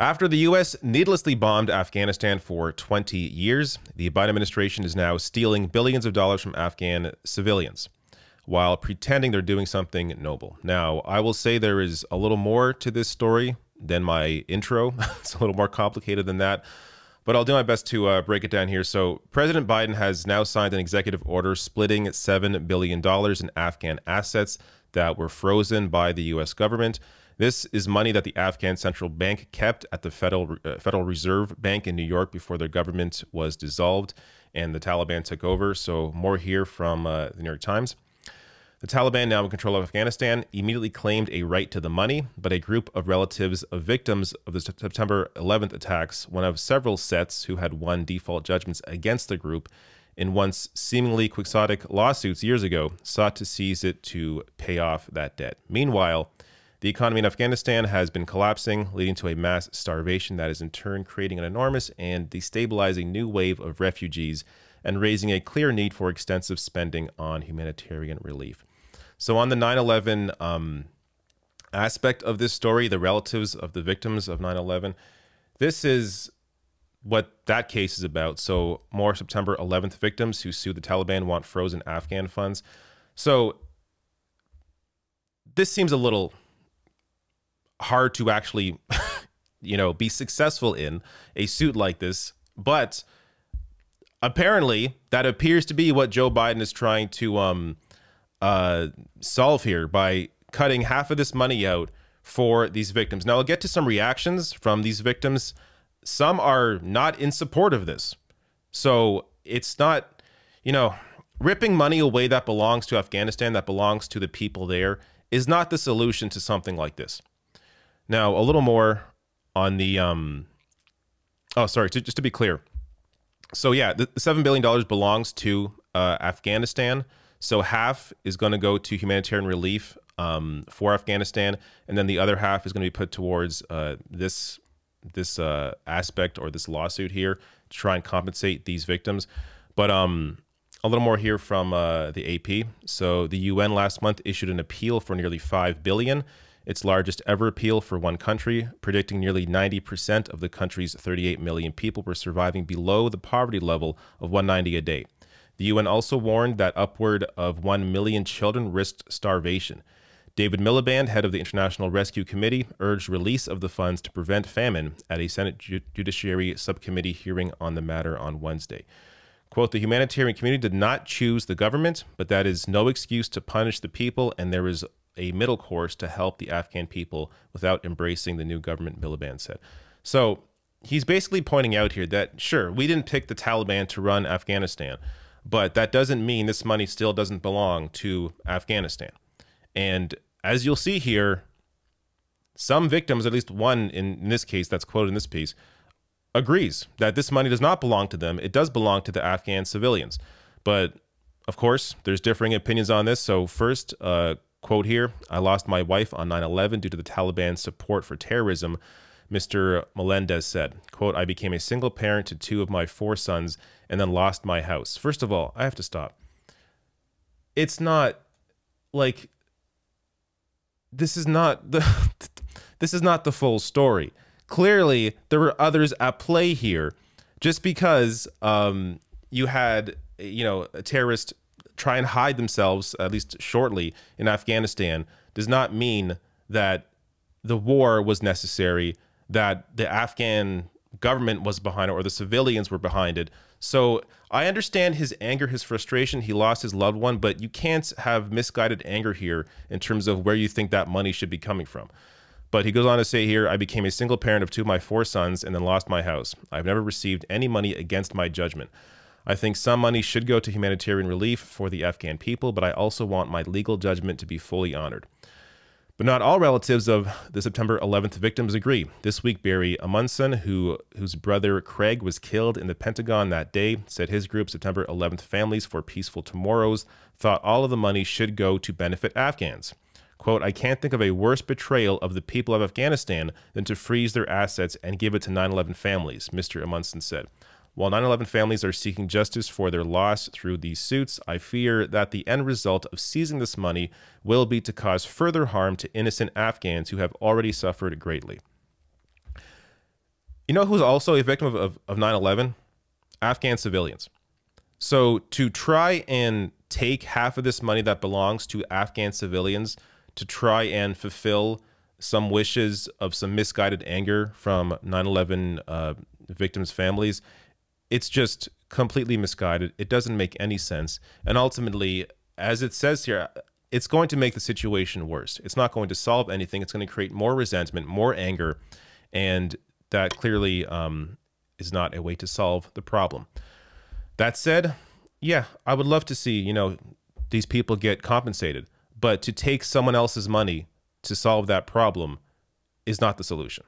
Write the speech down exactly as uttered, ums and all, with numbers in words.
After the U S needlessly bombed Afghanistan for twenty years, the Biden administration is now stealing billions of dollars from Afghan civilians while pretending they're doing something noble. Now, I will say there is a little more to this story than my intro. It's a little more complicated than that, but I'll do my best to uh, break it down here. So President Biden has now signed an executive order splitting seven billion dollars in Afghan assets that were frozen by the U S government. This is money that the Afghan Central Bank kept at the Federal, uh, Federal Reserve Bank in New York before their government was dissolved and the Taliban took over. So more here from uh, the New York Times. The Taliban, now in control of Afghanistan, immediately claimed a right to the money, but a group of relatives of victims of the September eleventh attacks, one of several sets who had won default judgments against the group in once seemingly quixotic lawsuits years ago, sought to seize it to pay off that debt. Meanwhile, the economy in Afghanistan has been collapsing, leading to a mass starvation that is in turn creating an enormous and destabilizing new wave of refugees and raising a clear need for extensive spending on humanitarian relief. So on the nine eleven um, aspect of this story, the relatives of the victims of nine eleven, this is what that case is about. So more September eleventh victims who sued the Taliban want frozen Afghan funds. So this seems a little hard to actually, you know, be successful in a suit like this. But apparently that appears to be what Joe Biden is trying to um, uh, solve here by cutting half of this money out for these victims. Now, I'll get to some reactions from these victims. Some are not in support of this. So it's not, you know, ripping money away that belongs to Afghanistan, that belongs to the people there, is not the solution to something like this. Now, a little more on the, um, oh, sorry, to, just to be clear. So, yeah, the, the seven billion dollars belongs to uh, Afghanistan. So half is going to go to humanitarian relief um, for Afghanistan. And then the other half is going to be put towards uh, this, this uh, aspect or this lawsuit here to try and compensate these victims. But um, a little more here from uh, the A P. So the U N last month issued an appeal for nearly five billion dollars. Its largest ever appeal for one country, predicting nearly ninety percent of the country's thirty-eight million people were surviving below the poverty level of one ninety a day. The U N also warned that upward of one million children risked starvation. David Miliband, head of the International Rescue Committee, urged release of the funds to prevent famine at a Senate Judiciary Subcommittee hearing on the matter on Wednesday. Quote, the humanitarian community did not choose the government, but that is no excuse to punish the people, and there is a middle course to help the Afghan people without embracing the new government, Miliband said. So he's basically pointing out here that, sure, we didn't pick the Taliban to run Afghanistan, but that doesn't mean this money still doesn't belong to Afghanistan. And as you'll see here, some victims, at least one in, in this case that's quoted in this piece, agrees that this money does not belong to them. It does belong to the Afghan civilians. But, of course, there's differing opinions on this. So first, uh, quote here, I lost my wife on nine eleven due to the Taliban's support for terrorism, Mister Melendez said. Quote, I became a single parent to two of my four sons and then lost my house. First of all, I have to stop. It's not like this is not the this is not the full story. Clearly, there were others at play here. Just because um, you had, you know, a terrorist try and hide themselves, at least shortly, in Afghanistan does not mean that the war was necessary, that the Afghan government was behind it or the civilians were behind it. So I understand his anger, his frustration. He lost his loved one, but you can't have misguided anger here in terms of where you think that money should be coming from. But he goes on to say here, I became a single parent of two of my four sons and then lost my house. I've never received any money against my judgment. I think some money should go to humanitarian relief for the Afghan people, but I also want my legal judgment to be fully honored. But not all relatives of the September eleventh victims agree. This week, Barry Amundsen, who, whose brother Craig was killed in the Pentagon that day, said his group, September eleventh Families for Peaceful Tomorrows, thought all of the money should go to benefit Afghans. Quote, I can't think of a worse betrayal of the people of Afghanistan than to freeze their assets and give it to nine eleven families, Mister Amundsen said. While nine eleven families are seeking justice for their loss through these suits, I fear that the end result of seizing this money will be to cause further harm to innocent Afghans who have already suffered greatly. You know who's also a victim of, of, of nine eleven? Afghan civilians. So to try and take half of this money that belongs to Afghan civilians to try and fulfill some wishes of some misguided anger from nine eleven uh, victims' families, it's just completely misguided. It doesn't make any sense. And ultimately, as it says here, it's going to make the situation worse. It's not going to solve anything. It's going to create more resentment, more anger, and that clearly um, is not a way to solve the problem. That said, yeah, I would love to see, you know, these people get compensated, but to take someone else's money to solve that problem is not the solution.